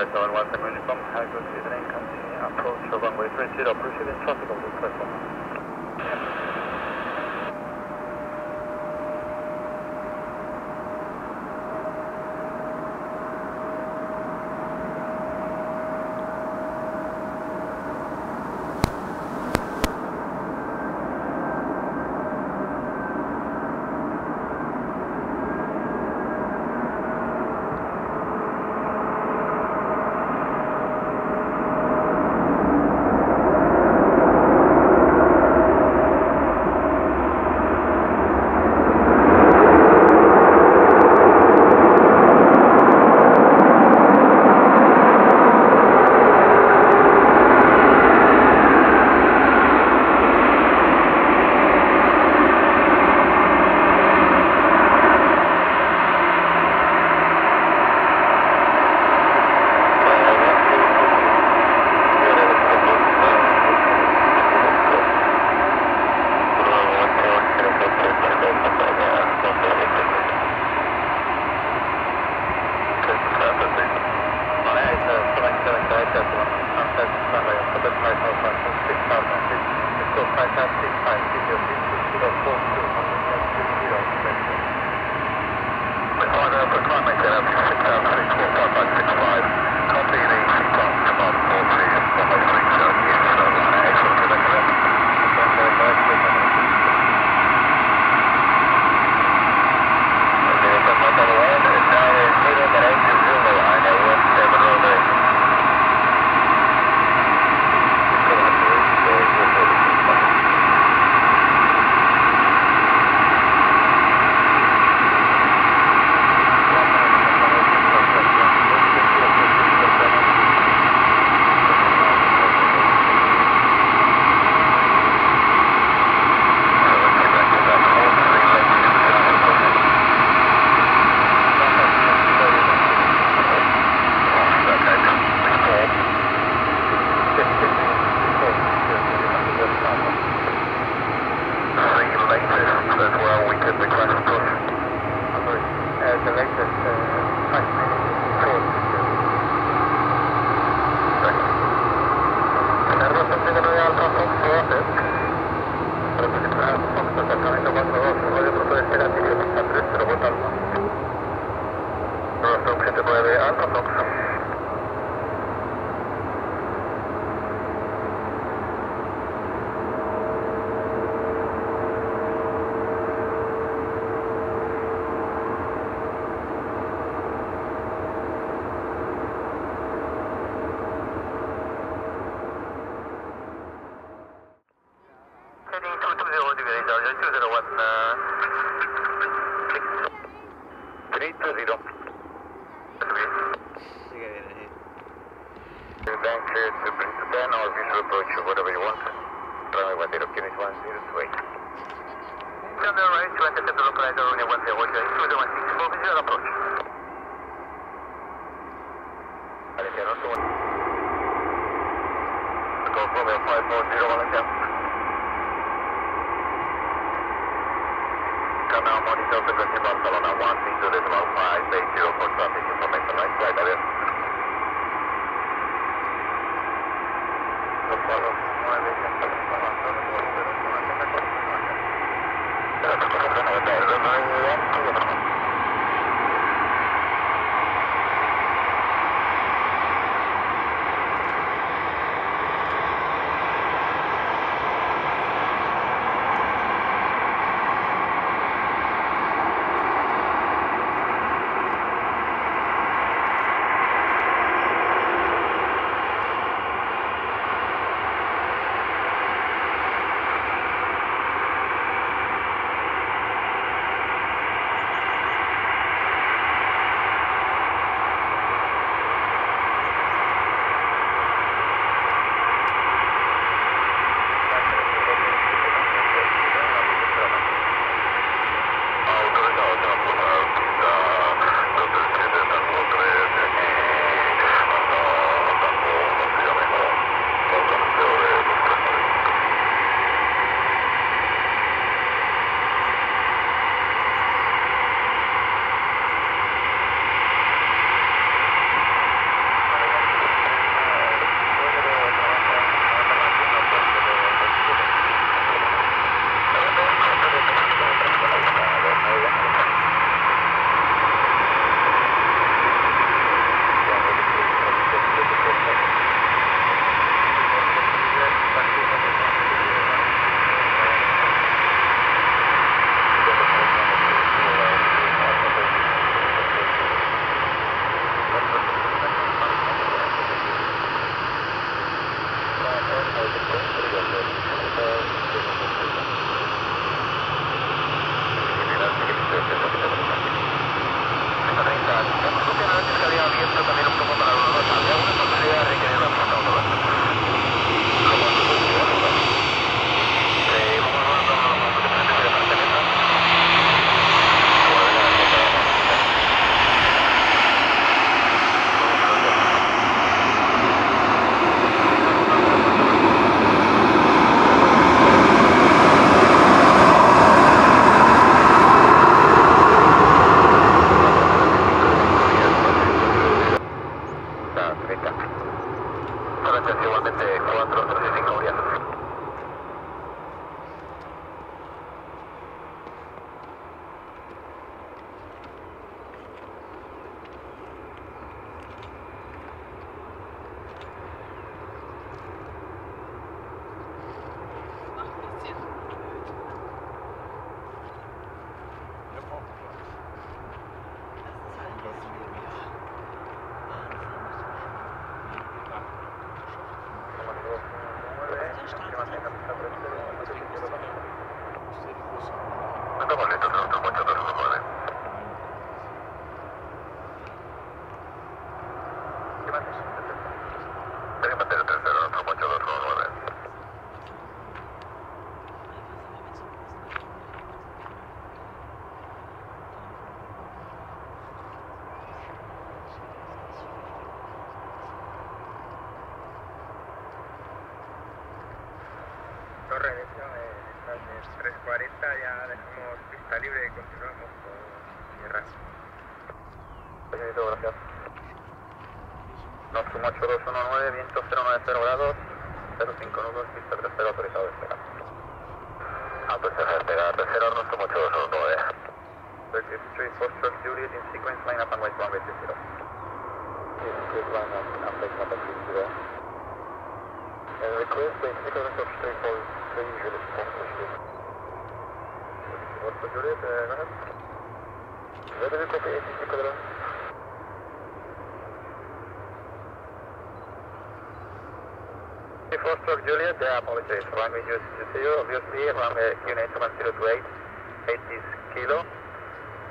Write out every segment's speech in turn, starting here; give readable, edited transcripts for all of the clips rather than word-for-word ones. platform 17 uniform, high good evening, continue approach to runway 30, proceeding traffic on this platform. vigilantes. Perímetro 3-0, Alfa Macho 219. Torre, de hecho, desde las 3:40 ya dejamos pista libre y continuamos con tierras. Señorito, gracias. Nos sumo 8219, viento 090 grados, 05 nudos, pista 3-0 autorizado de esperar. Autorizado de esperar, 3-0, nos sumo 8219. 33, Foxtrot, Juliet, in sequence, line up and wait 1-20. Line up and wait 1-20. And request the sequence of 343 Juliet from Juliet. What's the Juliet? Go ahead. Where do you copy 83 Quadra? Before stroke Juliet, I apologize. Runway US to see you. Obviously, runway QN81028, 80 kilo.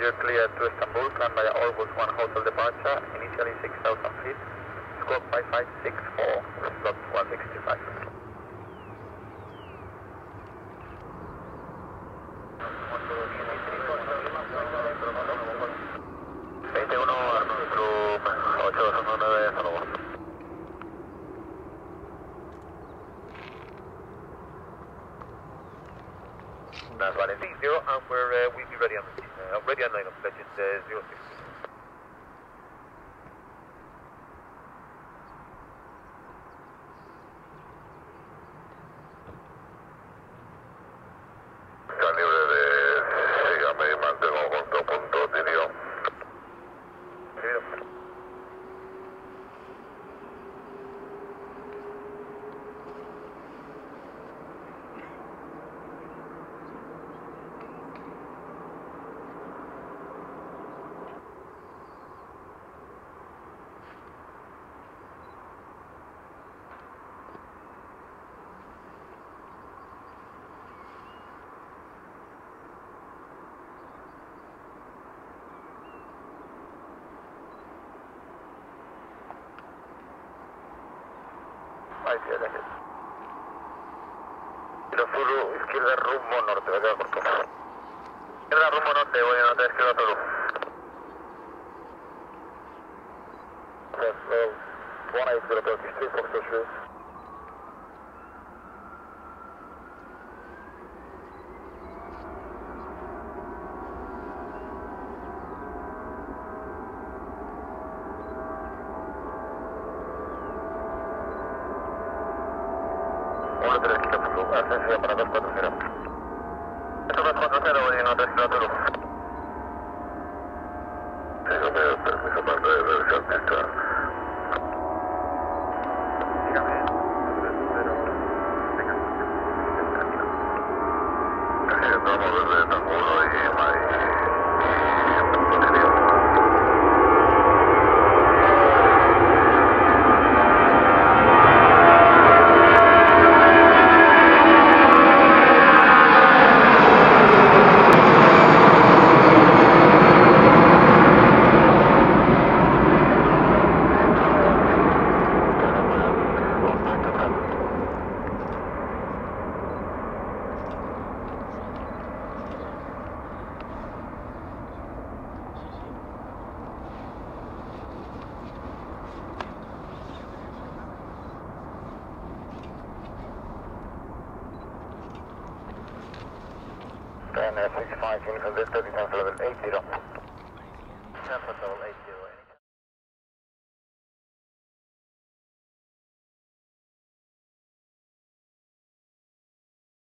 You're clear to Istanbul, planned by Airbus 1 hotel departure, initially 6,000 feet. Squawk 5564, slot 165. That's right, it's 0 and we'll be ready on the ready on line up legend 060. Tiro Zulu, izquierda rumbo norte, me queda corto. Izquierda rumbo norte, voy a anotar izquierda Zulu. That's 180, Fox Shoes. Ascensión para 240. Esto 240, voy en otra ciudad Tulu. Dígame el permiso para reversión pista. Dígame. 3-0. Así estamos desde Tangulo y Then 65 in conductor, descent level 80. Descent level 80.